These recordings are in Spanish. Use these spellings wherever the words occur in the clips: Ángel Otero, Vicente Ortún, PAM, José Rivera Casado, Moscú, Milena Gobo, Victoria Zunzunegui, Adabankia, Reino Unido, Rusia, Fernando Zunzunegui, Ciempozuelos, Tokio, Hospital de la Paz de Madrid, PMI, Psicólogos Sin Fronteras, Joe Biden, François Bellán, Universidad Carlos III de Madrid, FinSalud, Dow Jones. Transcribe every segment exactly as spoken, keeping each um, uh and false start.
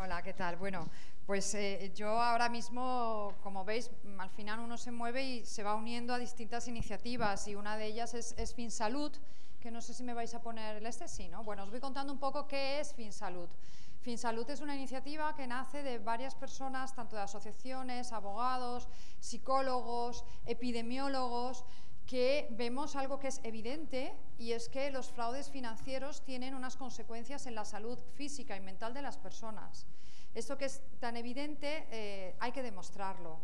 Hola, ¿qué tal? Bueno, pues eh, yo ahora mismo, como veis, al final uno se mueve y se va uniendo a distintas iniciativas, y una de ellas es, es FinSalud, que no sé si me vais a poner el este, sí, ¿no? Bueno, os voy contando un poco qué es FinSalud. FinSalud es una iniciativa que nace de varias personas, tanto de asociaciones, abogados, psicólogos, epidemiólogos, que vemos algo que es evidente, y es que los fraudes financieros tienen unas consecuencias en la salud física y mental de las personas. Esto que es tan evidente eh, hay que demostrarlo,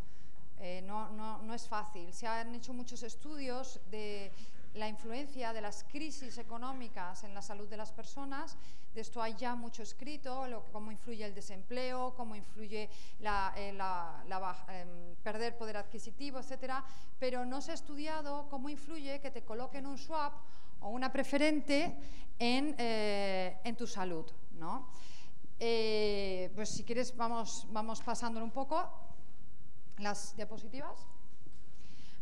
eh, no, no, no es fácil. Se han hecho muchos estudios de la influencia de las crisis económicas en la salud de las personas. De esto hay ya mucho escrito, lo, cómo influye el desempleo, cómo influye la, eh, la, la, eh, perder poder adquisitivo, etcétera, pero no se ha estudiado cómo influye que te coloquen un swap o una preferente en, eh, en tu salud, ¿no? Eh, pues si quieres vamos, vamos pasándolo un poco, las diapositivas.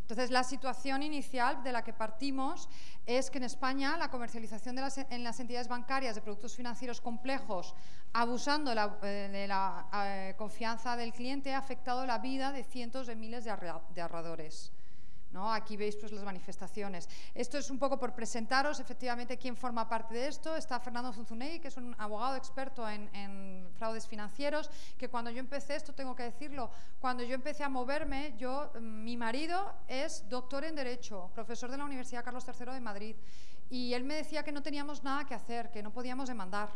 Entonces, la situación inicial de la que partimos es que en España la comercialización de las, en las entidades bancarias de productos financieros complejos, abusando la, eh, de la eh, confianza del cliente, ha afectado la vida de cientos de miles de, arra, de ahorradores, ¿no? Aquí veis pues, las manifestaciones. Esto es un poco por presentaros, efectivamente, quién forma parte de esto. Está Fernando Zunzunegui, que es un abogado experto en, en fraudes financieros, que cuando yo empecé, esto tengo que decirlo, cuando yo empecé a moverme, yo, mi marido es doctor en Derecho, profesor de la Universidad Carlos tercero de Madrid, y él me decía que no teníamos nada que hacer, que no podíamos demandar.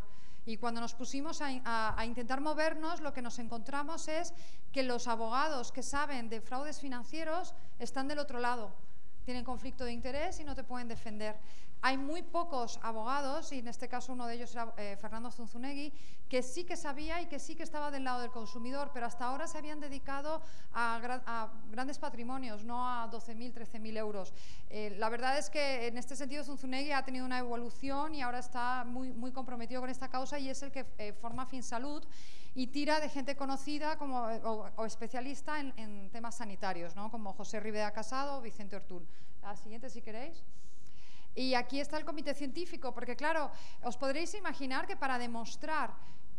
Y cuando nos pusimos a, a, a intentar movernos, lo que nos encontramos es que los abogados que saben de fraudes financieros están del otro lado, tienen conflicto de interés y no te pueden defender. Hay muy pocos abogados, y en este caso uno de ellos era eh, Fernando Zunzunegui, que sí que sabía y que sí que estaba del lado del consumidor, pero hasta ahora se habían dedicado a, gra a grandes patrimonios, no a doce mil, trece mil euros. Eh, la verdad es que en este sentido Zunzunegui ha tenido una evolución y ahora está muy, muy comprometido con esta causa, y es el que eh, forma FinSalud y tira de gente conocida como, o, o especialista en, en temas sanitarios, ¿no? Como José Rivera Casado o Vicente Ortún. La siguiente, si queréis. Y aquí está el comité científico, porque claro, os podréis imaginar que para demostrar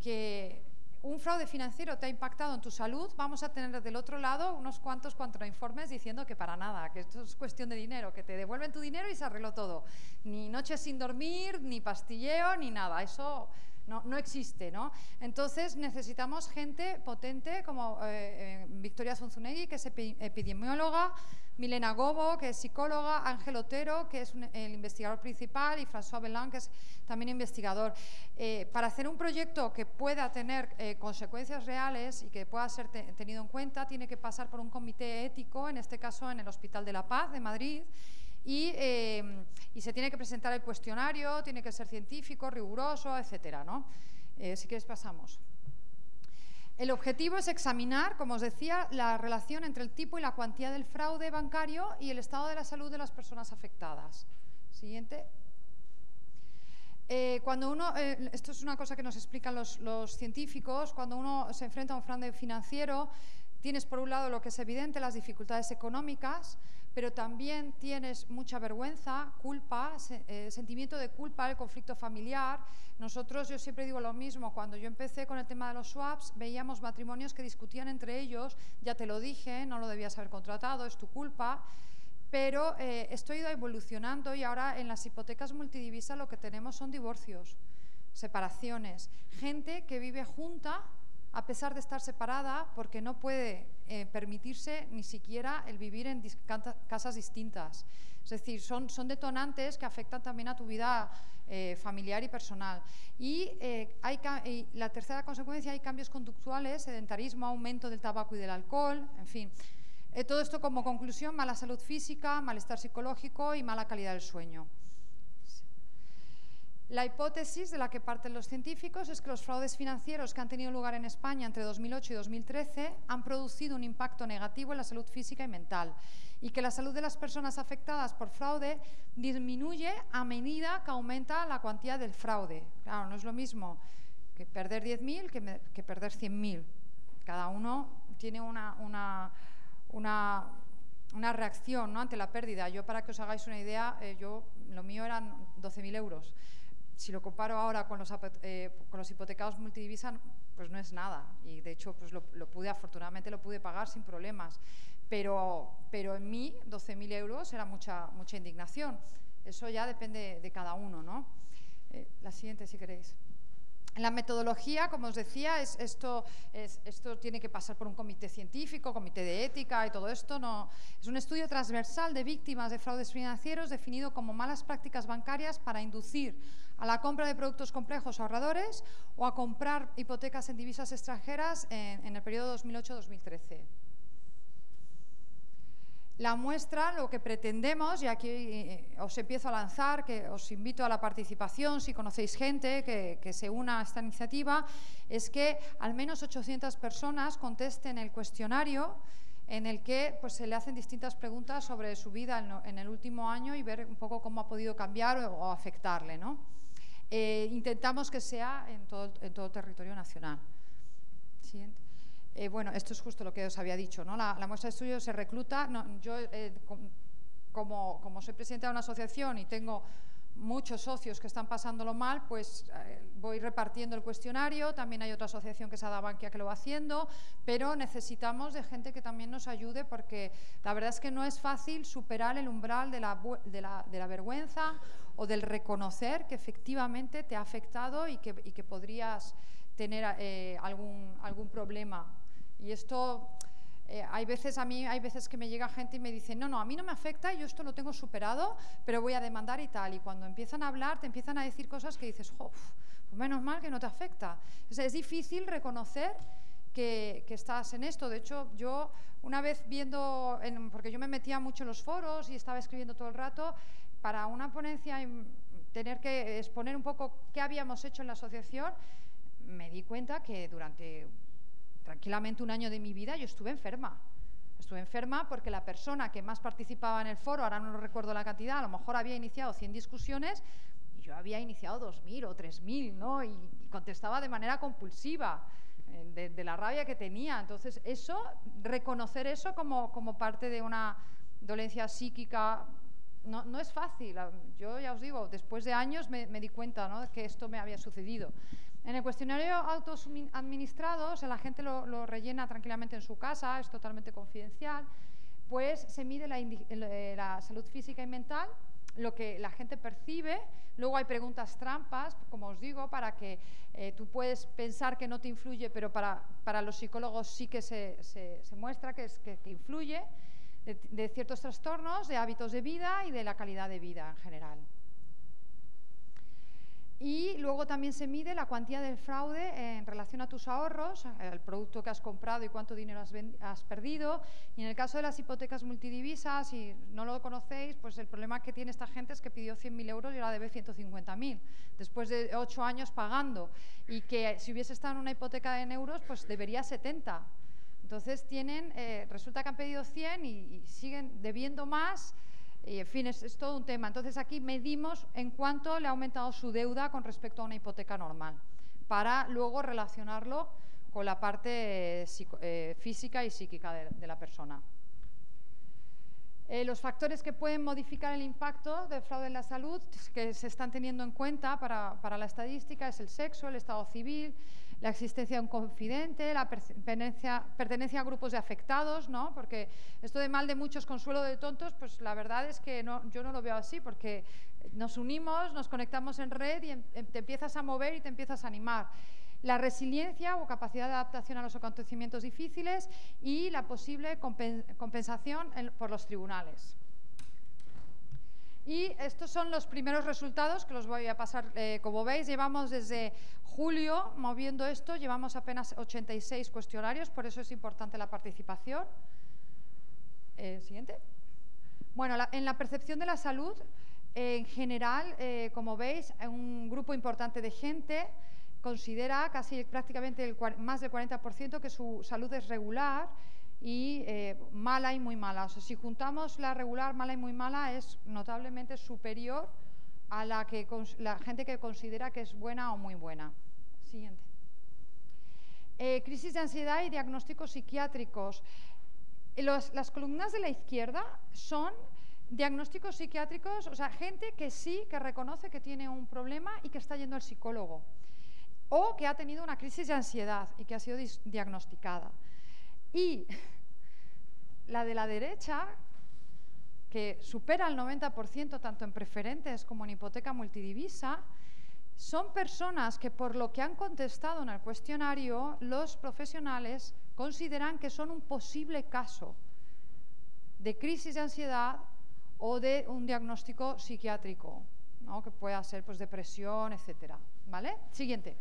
que un fraude financiero te ha impactado en tu salud, vamos a tener del otro lado unos cuantos contrainformes diciendo que para nada, que esto es cuestión de dinero, que te devuelven tu dinero y se arregló todo. Ni noches sin dormir, ni pastilleo, ni nada, eso no, no existe, ¿no? Entonces necesitamos gente potente como eh, eh, Victoria Zunzunegui, que es epi epidemióloga, Milena Gobo, que es psicóloga, Ángel Otero, que es un, el investigador principal, y François Bellán, que es también investigador. Eh, para hacer un proyecto que pueda tener eh, consecuencias reales y que pueda ser te, tenido en cuenta, tiene que pasar por un comité ético, en este caso en el Hospital de la Paz de Madrid, y, eh, y se tiene que presentar el cuestionario, tiene que ser científico, riguroso, etcétera, ¿no? Eh, si quieres pasamos. El objetivo es examinar, como os decía, la relación entre el tipo y la cuantía del fraude bancario y el estado de la salud de las personas afectadas. Siguiente. Eh, cuando uno, eh, esto es una cosa que nos explican los, los científicos, cuando uno se enfrenta a un fraude financiero, tienes por un lado lo que es evidente, las dificultades económicas, pero también tienes mucha vergüenza, culpa, se, eh, sentimiento de culpa, el conflicto familiar. Nosotros, yo siempre digo lo mismo, cuando yo empecé con el tema de los swaps, veíamos matrimonios que discutían entre ellos, ya te lo dije, no lo debías haber contratado, es tu culpa, pero eh, esto ha ido evolucionando y ahora en las hipotecas multidivisa lo que tenemos son divorcios, separaciones, gente que vive junta a pesar de estar separada, porque no puede eh, permitirse ni siquiera el vivir en dis casas distintas. Es decir, son, son detonantes que afectan también a tu vida eh, familiar y personal. Y, eh, hay y la tercera consecuencia, hay cambios conductuales, sedentarismo, aumento del tabaco y del alcohol, en fin. Eh, todo esto como conclusión, mala salud física, malestar psicológico y mala calidad del sueño. La hipótesis de la que parten los científicos es que los fraudes financieros que han tenido lugar en España entre dos mil ocho y dos mil trece han producido un impacto negativo en la salud física y mental, y que la salud de las personas afectadas por fraude disminuye a medida que aumenta la cuantía del fraude. Claro, no es lo mismo que perder diez mil que, me, que perder cien mil. Cada uno tiene una, una, una, una reacción, ¿no?, ante la pérdida. Yo, para que os hagáis una idea, eh, yo, lo mío eran doce mil euros. si lo comparo ahora con los, eh, con los hipotecados multidivisa, pues no es nada. Y de hecho, pues lo, lo pude, afortunadamente lo pude pagar sin problemas. Pero, pero en mí, doce mil euros era mucha, mucha indignación. Eso ya depende de cada uno, ¿no? Eh, la siguiente, si queréis. La metodología, como os decía, es, esto, es, esto tiene que pasar por un comité científico, comité de ética y todo esto. No, es un estudio transversal de víctimas de fraudes financieros definido como malas prácticas bancarias para inducir a la compra de productos complejos ahorradores o a comprar hipotecas en divisas extranjeras en, en el periodo dos mil ocho a dos mil trece. La muestra, lo que pretendemos, y aquí eh, os empiezo a lanzar, que os invito a la participación, si conocéis gente que, que se una a esta iniciativa, es que al menos ochocientas personas contesten el cuestionario en el que pues, se le hacen distintas preguntas sobre su vida en, lo, en el último año y ver un poco cómo ha podido cambiar o, o afectarle, ¿no? Eh, intentamos que sea en todo, en todo territorio nacional. Siguiente. Eh, bueno, esto es justo lo que os había dicho, ¿no? La, la muestra de estudio se recluta. No, yo, eh, com, como, como soy presidenta de una asociación y tengo muchos socios que están pasándolo mal, pues eh, voy repartiendo el cuestionario. También hay otra asociación que es Adabankia que lo va haciendo, pero necesitamos de gente que también nos ayude porque la verdad es que no es fácil superar el umbral de la, de la, de la vergüenza o del reconocer que efectivamente te ha afectado y que, y que podrías tener eh, algún, algún problema. Y esto, eh, hay veces a mí, hay veces que me llega gente y me dicen, no, no, a mí no me afecta, yo esto lo tengo superado, pero voy a demandar y tal. Y cuando empiezan a hablar, te empiezan a decir cosas que dices, jo, pues menos mal que no te afecta. O sea, es difícil reconocer que, que estás en esto. De hecho, yo una vez viendo, en, porque yo me metía mucho en los foros y estaba escribiendo todo el rato, para una ponencia y tener que exponer un poco qué habíamos hecho en la asociación, me di cuenta que durante... tranquilamente un año de mi vida yo estuve enferma. Estuve enferma porque la persona que más participaba en el foro, ahora no recuerdo la cantidad, a lo mejor había iniciado cien discusiones y yo había iniciado dos mil o tres mil, ¿no? Y, y contestaba de manera compulsiva, eh, de, de la rabia que tenía. Entonces, eso, reconocer eso como, como parte de una dolencia psíquica, no, no es fácil. Yo ya os digo, después de años me, me di cuenta, ¿no?, que esto me había sucedido. En el cuestionario autoadministrado, o sea, la gente lo, lo rellena tranquilamente en su casa, es totalmente confidencial, pues se mide la, la salud física y mental, lo que la gente percibe. Luego hay preguntas trampas, como os digo, para que eh, tú puedes pensar que no te influye, pero para, para los psicólogos sí que se, se, se muestra que, es, que, que influye, de, de ciertos trastornos, de hábitos de vida y de la calidad de vida en general. Y luego también se mide la cuantía del fraude en relación a tus ahorros, el producto que has comprado y cuánto dinero has, has perdido. Y en el caso de las hipotecas multidivisas, si no lo conocéis, pues el problema que tiene esta gente es que pidió cien mil euros y ahora debe ciento cincuenta mil, después de ocho años pagando. Y que si hubiese estado en una hipoteca en euros, pues debería setenta. Entonces tienen, eh, resulta que han pedido cien y, y siguen debiendo más. Y, en fin, es, es todo un tema. Entonces, aquí medimos en cuánto le ha aumentado su deuda con respecto a una hipoteca normal, para luego relacionarlo con la parte eh, psico, eh, física y psíquica de, de la persona. Eh, los factores que pueden modificar el impacto del fraude en la salud, que se están teniendo en cuenta para, para la estadística, es el sexo, el estado civil, la existencia de un confidente, la pertenencia, pertenencia a grupos de afectados, ¿no? Porque esto de mal de muchos, consuelo de tontos, pues la verdad es que no, yo no lo veo así, porque nos unimos, nos conectamos en red y en, en, te empiezas a mover y te empiezas a animar. La resiliencia o capacidad de adaptación a los acontecimientos difíciles y la posible compensación en, por los tribunales. Y estos son los primeros resultados que los voy a pasar. Eh, como veis, llevamos desde julio moviendo esto, llevamos apenas ochenta y seis cuestionarios, por eso es importante la participación. Eh, siguiente. Bueno, la, en la percepción de la salud, eh, en general, eh, como veis, un grupo importante de gente considera casi prácticamente el, más del cuarenta por ciento que su salud es regular y eh, mala y muy mala. O sea, si juntamos la regular, mala y muy mala, es notablemente superior a la, que, la gente que considera que es buena o muy buena. Siguiente. Eh, crisis de ansiedad y diagnósticos psiquiátricos. Los, las columnas de la izquierda son Diagnósticos psiquiátricos, o sea, gente que sí, que reconoce que tiene un problema y que está yendo al psicólogo, o que ha tenido una crisis de ansiedad y que ha sido diagnosticada. Y la de la derecha, que supera el noventa por ciento tanto en preferentes como en hipoteca multidivisa, son personas que, por lo que han contestado en el cuestionario, los profesionales consideran que son un posible caso de crisis de ansiedad o de un diagnóstico psiquiátrico, ¿no? Que pueda ser pues, depresión, etcétera, ¿vale? Siguiente.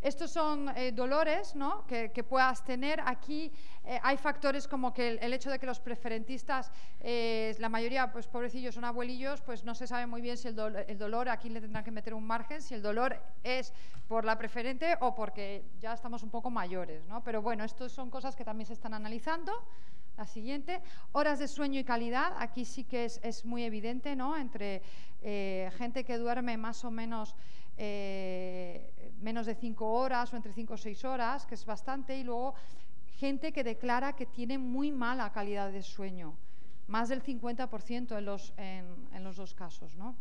Estos son eh, dolores, ¿no? que, que puedas tener. Aquí eh, hay factores como que el, el hecho de que los preferentistas, eh, la mayoría, pues pobrecillos, son abuelillos, pues no se sabe muy bien si el, do el dolor, aquí le tendrán que meter un margen, si el dolor es por la preferente o porque ya estamos un poco mayores, ¿no? Pero bueno, estas son cosas que también se están analizando. La siguiente, horas de sueño y calidad, aquí sí que es, es muy evidente, ¿no? Entre eh, gente que duerme más o menos eh, menos de cinco horas o entre cinco o seis horas, que es bastante, y luego gente que declara que tiene muy mala calidad de sueño, más del cincuenta por ciento en los, en, en los dos casos, ¿no?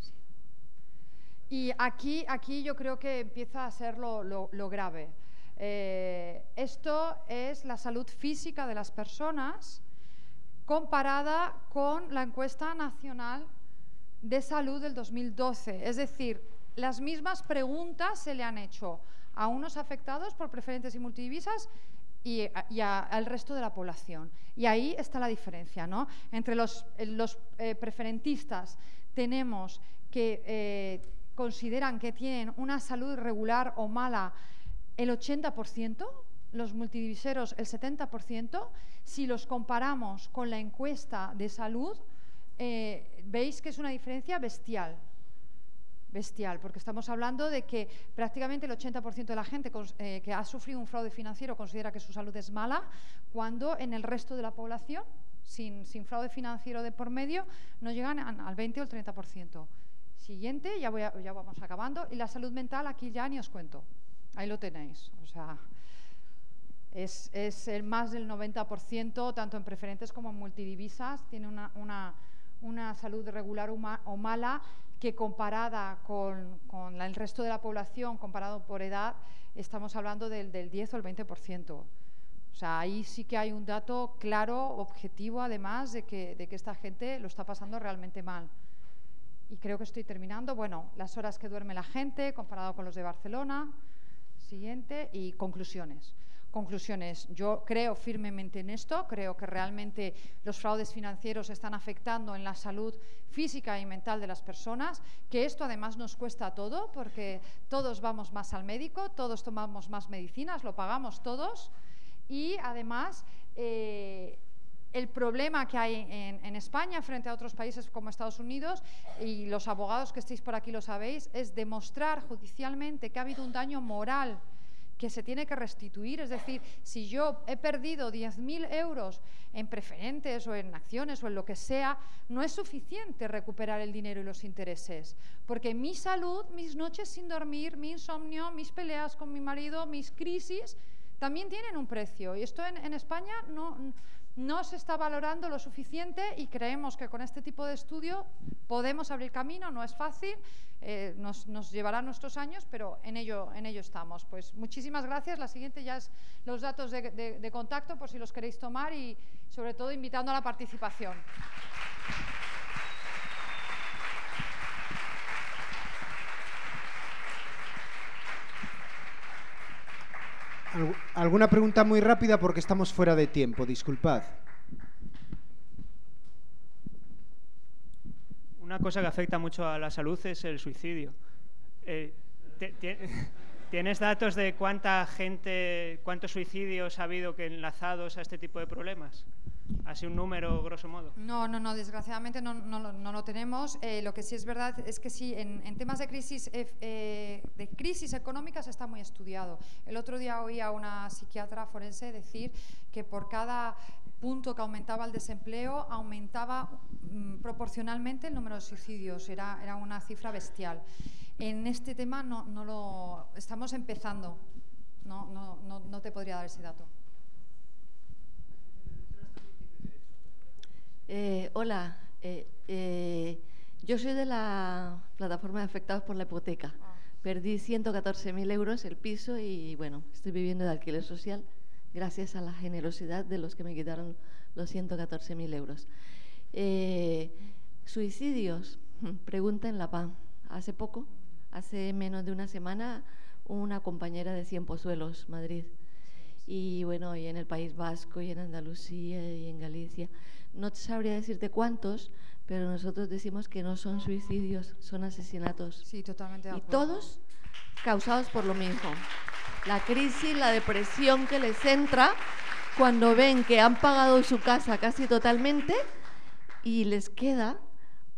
Sí. Y aquí, aquí yo creo que empieza a ser lo, lo, lo grave. Eh, esto es la salud física de las personas comparada con la encuesta nacional de salud del dos mil doce. Es decir, las mismas preguntas se le han hecho a unos afectados por preferentes y multidivisas y, y a, al resto de la población. Y ahí está la diferencia, ¿no? Entre los, los eh, preferentistas tenemos que eh, consideran que tienen una salud irregular o mala el ochenta por ciento, los multidiviseros el setenta por ciento, si los comparamos con la encuesta de salud, eh, veis que es una diferencia bestial, bestial, porque estamos hablando de que prácticamente el ochenta por ciento de la gente eh, que ha sufrido un fraude financiero considera que su salud es mala, cuando en el resto de la población, sin, sin fraude financiero de por medio, no llegan al veinte o el treinta por ciento. Siguiente, ya, voy a, ya vamos acabando, y la salud mental aquí ya ni os cuento. Ahí lo tenéis, o sea, es, es el más del noventa por ciento, tanto en preferentes como en multidivisas, tiene una, una, una salud regular o mala que comparada con, con la, el resto de la población, comparado por edad, estamos hablando del, del diez o el veinte por ciento. O sea, ahí sí que hay un dato claro, objetivo, además, de que, de que esta gente lo está pasando realmente mal. Y creo que estoy terminando. Bueno, las horas que duerme la gente comparado con los de Barcelona. Siguiente, y conclusiones. Conclusiones. Yo creo firmemente en esto, creo que realmente los fraudes financieros están afectando en la salud física y mental de las personas, que esto además nos cuesta todo, porque todos vamos más al médico, todos tomamos más medicinas, lo pagamos todos, y además eh, el problema que hay en, en España frente a otros países como Estados Unidos, y los abogados que estéis por aquí lo sabéis, es demostrar judicialmente que ha habido un daño moral que se tiene que restituir. Es decir, si yo he perdido diez mil euros en preferentes o en acciones o en lo que sea, no es suficiente recuperar el dinero y los intereses, porque mi salud, mis noches sin dormir, mi insomnio, mis peleas con mi marido, mis crisis, también tienen un precio, y esto en, en España no... no se está valorando lo suficiente, y creemos que con este tipo de estudio podemos abrir camino. No es fácil, eh, nos, nos llevará nuestros años, pero en ello, en ello estamos. Pues muchísimas gracias. La siguiente ya es los datos de, de, de contacto, por si los queréis tomar, y sobre todo invitando a la participación. ¿Alguna pregunta muy rápida? Porque estamos fuera de tiempo, disculpad. Una cosa que afecta mucho a la salud es el suicidio. Eh, ¿Tienes datos de cuánta gente, cuántos suicidios ha habido que enlazados a este tipo de problemas? Así un número, grosso modo. No, no, no, desgraciadamente no, no, no lo tenemos. Eh, lo que sí es verdad es que sí, en, en temas de crisis, eh, de crisis económicas está muy estudiado. El otro día oí a una psiquiatra forense decir que por cada punto que aumentaba el desempleo, aumentaba mm, proporcionalmente el número de suicidios. Era, era una cifra bestial. En este tema no, no lo... estamos empezando. No, no, no, no te podría dar ese dato. Eh, hola, eh, eh, yo soy de la plataforma de afectados por la hipoteca. Ah. Perdí ciento catorce mil euros el piso y, bueno, estoy viviendo de alquiler social gracias a la generosidad de los que me quitaron los ciento catorce mil euros. Eh, suicidios, pregunta en la P A M. Hace poco, hace menos de una semana, una compañera de Ciempozuelos, Madrid. Y bueno, y en el País Vasco, y en Andalucía, y en Galicia. No sabría decirte cuántos, pero nosotros decimos que no son suicidios, son asesinatos. Sí, totalmente de acuerdo. Y todos causados por lo mismo. La crisis, la depresión que les entra cuando ven que han pagado su casa casi totalmente y les queda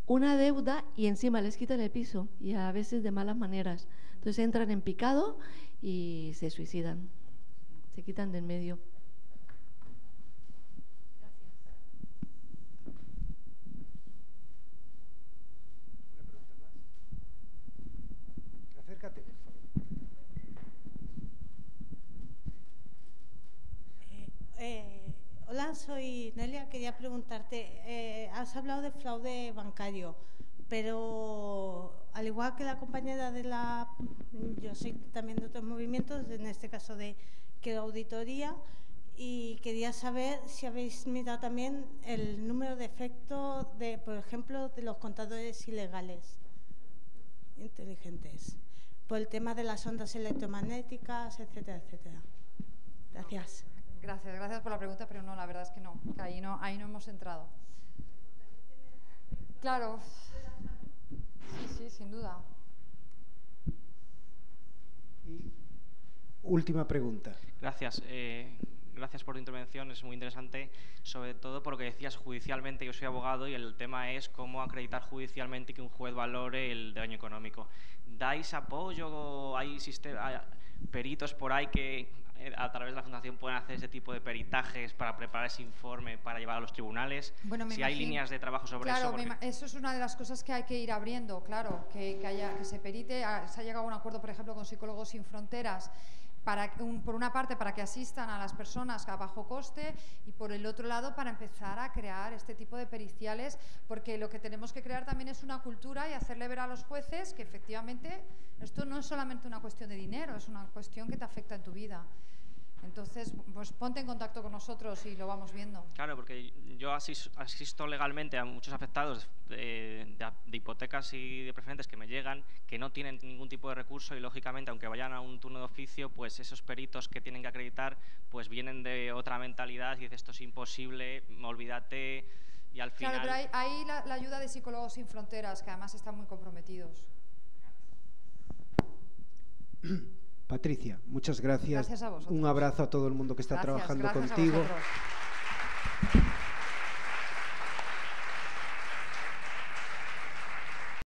una deuda y encima les quitan el piso, y a veces de malas maneras. Entonces entran en picado y se suicidan. Se quitan del medio. Gracias. Acércate, por favor. Eh, eh, hola, soy Nelia. Quería preguntarte, eh, has hablado de fraude bancario, pero al igual que la compañera de la… Yo soy también de otros movimientos, en este caso de… que auditoría, y quería saber si habéis mirado también el número de efectos de, por ejemplo, de los contadores ilegales inteligentes, por el tema de las ondas electromagnéticas, etcétera, etcétera. Gracias. Gracias, gracias por la pregunta, pero no, la verdad es que no, que ahí no, ahí no hemos entrado. Claro, sí, sí, sin duda. Y última pregunta. Gracias. Eh, gracias por tu intervención, es muy interesante, sobre todo porque decías judicialmente, yo soy abogado y el tema es cómo acreditar judicialmente que un juez valore el daño económico. ¿Dais apoyo? ¿Hay, hay peritos por ahí que a través de la Fundación pueden hacer ese tipo de peritajes para preparar ese informe, para llevar a los tribunales? Bueno, me si imagino, hay líneas de trabajo sobre claro, eso. Claro, porque… eso es una de las cosas que hay que ir abriendo, claro, que, que, haya, que se perite. Se ha llegado a un acuerdo, por ejemplo, con Psicólogos Sin Fronteras, Para un, por una parte para que asistan a las personas a bajo coste y por el otro lado para empezar a crear este tipo de periciales, porque lo que tenemos que crear también es una cultura y hacerle ver a los jueces que efectivamente esto no es solamente una cuestión de dinero, es una cuestión que te afecta en tu vida. Entonces, pues ponte en contacto con nosotros y lo vamos viendo. Claro, porque yo asisto, asisto legalmente a muchos afectados eh, de, de hipotecas y de preferentes que me llegan, que no tienen ningún tipo de recurso y, lógicamente, aunque vayan a un turno de oficio, pues esos peritos que tienen que acreditar pues vienen de otra mentalidad y dicen esto es imposible, olvídate y al final… Claro, pero hay, hay la, la ayuda de Psicólogos Sin Fronteras, que además están muy comprometidos. Patricia, muchas gracias. Gracias a vosotros. Un abrazo a todo el mundo que está gracias, trabajando gracias contigo.